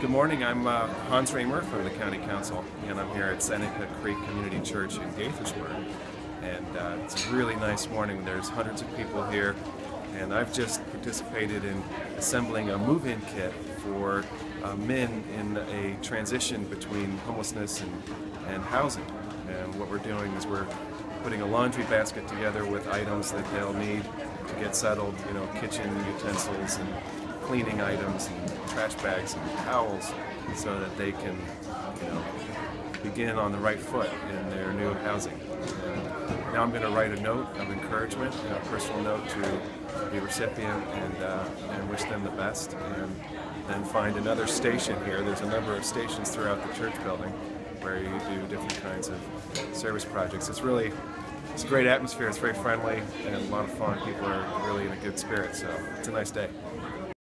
Good morning, I'm Hans Riemer from the County Council, and I'm here at Seneca Creek Community Church in Gaithersburg. And it's a really nice morning. There's hundreds of people here, and I've just participated in assembling a move-in kit for men in a transition between homelessness and housing. And what we're doing is we're putting a laundry basket together with items that they'll need to get settled, you know, kitchen utensils and cleaning items and trash bags and towels, so that they can, you know, begin on the right foot in their new housing. And now I'm going to write a note of encouragement, a personal note to the recipient, and wish them the best, and then find another station here. There's a number of stations throughout the church building where you do different kinds of service projects. It's a great atmosphere, it's very friendly, and a lot of fun. People are really in a good spirit, so it's a nice day.